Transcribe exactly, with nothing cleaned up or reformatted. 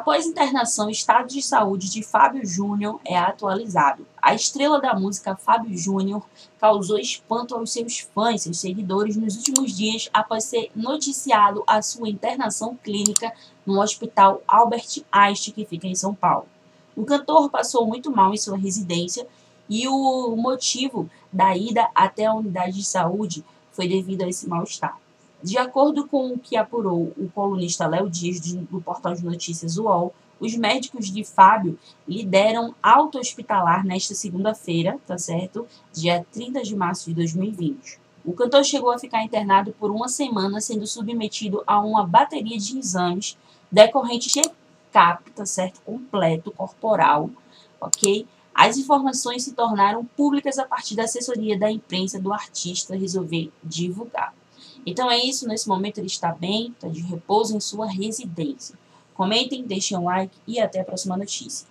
Após internação, o estado de saúde de Fábio Júnior é atualizado. A estrela da música Fábio Júnior causou espanto aos seus fãs, seus seguidores, nos últimos dias após ser noticiado a sua internação clínica no Hospital Albert Einstein, que fica em São Paulo. O cantor passou muito mal em sua residência e o motivo da ida até a unidade de saúde foi devido a esse mal-estar. De acordo com o que apurou o colunista Léo Dias do portal de notícias U O L, os médicos de Fábio lhe deram alta hospitalar nesta segunda-feira, tá certo? Dia trinta de março de dois mil e vinte. O cantor chegou a ficar internado por uma semana, sendo submetido a uma bateria de exames decorrente de check-up, tá certo? Completo, corporal, ok? As informações se tornaram públicas a partir da assessoria da imprensa do artista resolver divulgar. Então é isso, nesse momento ele está bem, está de repouso em sua residência. Comentem, deixem um like e até a próxima notícia.